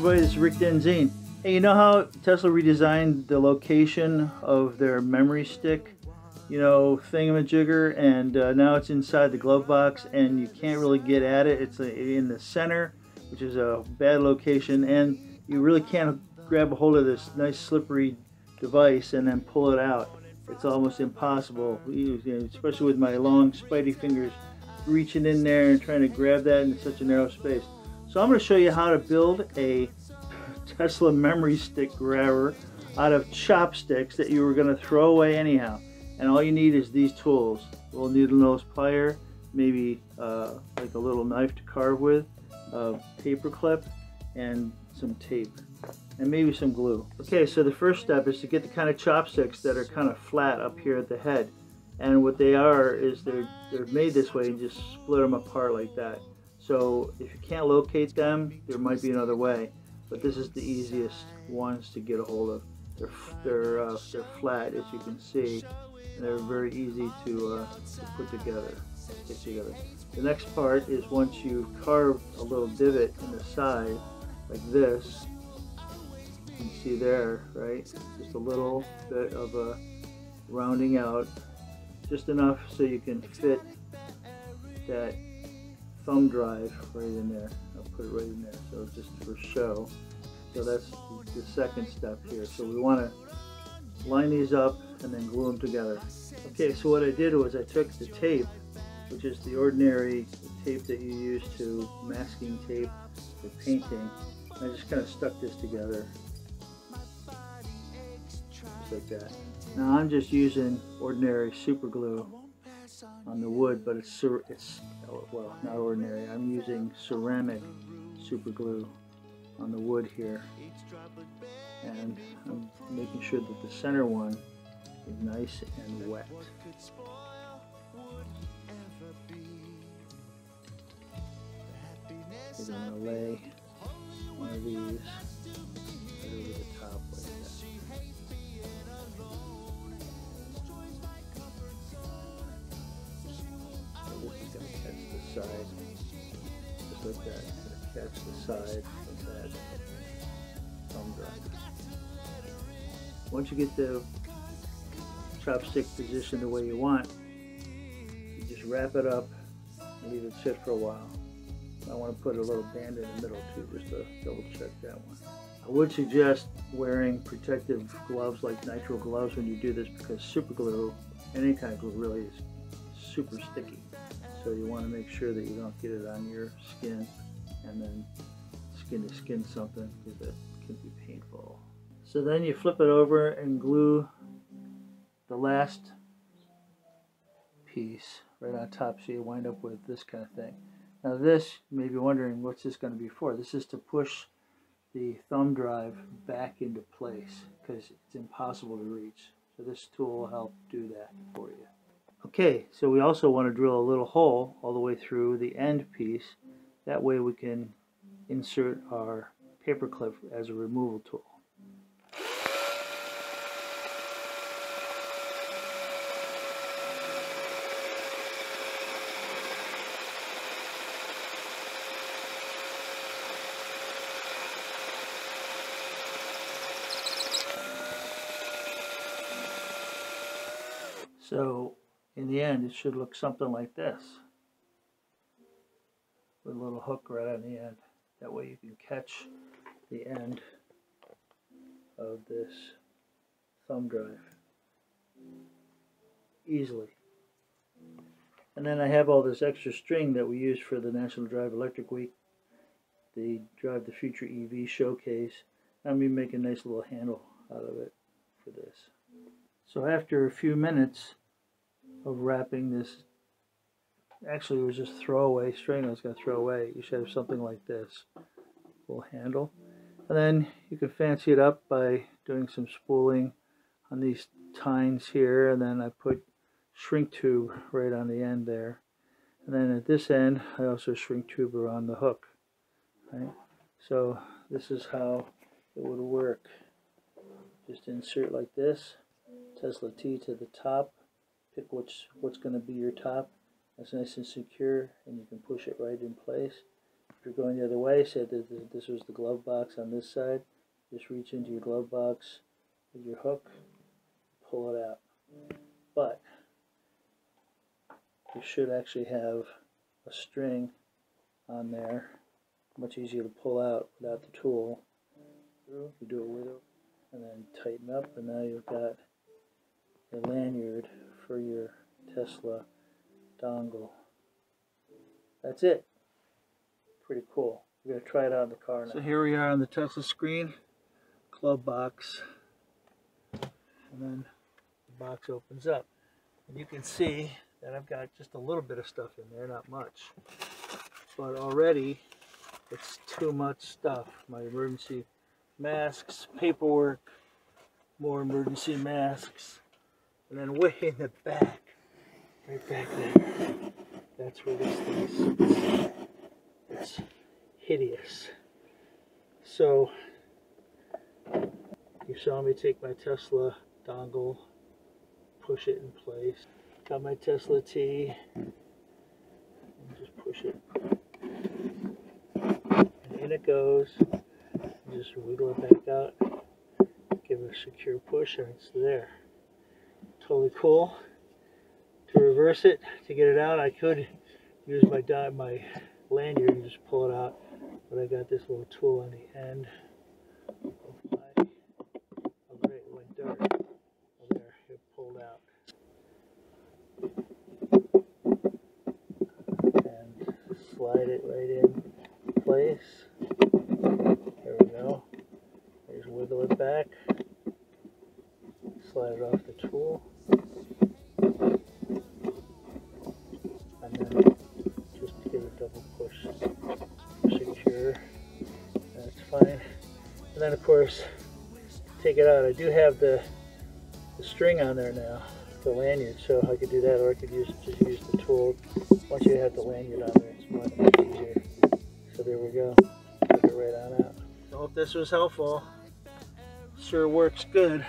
everybody, this is Rick Denzine. Hey, you know how Tesla redesigned the location of their memory stick, thingamajigger, and now it's inside the glove box and you can't really get at it. It's in the center, which is a bad location, and you really can't grab a hold of this nice slippery device and then pull it out. It's almost impossible, especially with my long spidey fingers reaching in there and trying to grab that in such a narrow space. So I'm going to show you how to build a Tesla memory stick grabber out of chopsticks that you were going to throw away anyhow. And all you need is these tools: a little needle nose plier, maybe like a little knife to carve with, a paper clip, and some tape, and maybe some glue. Okay, so the first step is to get the kind of chopsticks that are kind of flat up here at the head. And what they are is they're made this way, and just split them apart like that. So if you can't locate them, there might be another way, but this is the easiest ones to get a hold of. They're flat, as you can see, and they're very easy to put together, stick together. The next part is, once you've carved a little divot in the side like this, you can see there, right? Just a little bit of a rounding out, just enough so you can fit that thumb drive right in there. I'll put it right in there, so just for show. So that's the second step here. So we want to line these up and then glue them together. Okay, so what I did was I took the tape, which is the ordinary tape that you use to masking tape for painting, and I just kind of stuck this together, just like that. Now I'm just using ordinary super glue on the wood, but it's well, not ordinary. I'm using ceramic super glue on the wood here, and I'm making sure that the center one is nice and wet. We're gonna lay one of these right over the top like that. Side, just like that. Catch the side of that thumb drive. Once you get the chopstick positioned the way you want, you just wrap it up and leave it sit for a while. I want to put a little band in the middle too, just to double check that one. I would suggest wearing protective gloves, like nitrile gloves, when you do this, because super glue, any kind of glue really, is super sticky. So you want to make sure that you don't get it on your skin and then skin to skin something, because that can be painful. So then you flip it over and glue the last piece right on top, so you wind up with this kind of thing. Now this, you may be wondering, what's this going to be for? This is to push the thumb drive back into place, because it's impossible to reach. So this tool will help do that for you. Okay, so we also want to drill a little hole all the way through the end piece. That way we can insert our paper clip as a removal tool. So in the end, it should look something like this, with a little hook right on the end. That way you can catch the end of this thumb drive easily. And then I have all this extra string that we used for the National Drive Electric Week, the Drive the Future EV Showcase. I'm going to make a nice little handle out of it for this. So after a few minutes of wrapping this, actually it was just throwaway string I was going to throw away, you should have something like this, little handle. And then you can fancy it up by doing some spooling on these tines here, and then I put shrink tube right on the end there, and then at this end I also shrink tube around the hook, right? So this is how it would work. Just insert like this, Tesla T to the top. Pick what's going to be your top. That's nice and secure, and you can push it right in place. If you're going the other way, say that this was the glove box on this side. Just reach into your glove box with your hook, pull it out. But you should actually have a string on there. Much easier to pull out without the tool. You do it with it, and then tighten up, and now you've got your lanyard for your Tesla dongle. That's it. Pretty cool. We're going to try it out in the car now. So here we are on the Tesla screen, glove box, and then the box opens up. And you can see that I've got just a little bit of stuff in there, not much. But already, it's too much stuff. My emergency masks, paperwork, more emergency masks. And then way in the back, right back there, that's where this thing is. It's hideous. So, you saw me take my Tesla dongle, push it in place. Got my Tesla T, and just push it. And in it goes. Just wiggle it back out. Give it a secure push, and it's there. Totally cool. To reverse it, to get it out, I could use my lanyard and just pull it out, but I got this little tool on the end of my, oh great, it went dark. Oh there, it pulled out. And slide it right in place. There we go. Just wiggle it back. Slide it off the tool. And then just give it a double push. Secure. That's fine. And then of course, take it out. I do have the string on there now, the lanyard, so I could do that, or I could just use the tool. Once you have the lanyard on there, it's much easier. So there we go. Put it right on out. So I hope this was helpful. Sure works good.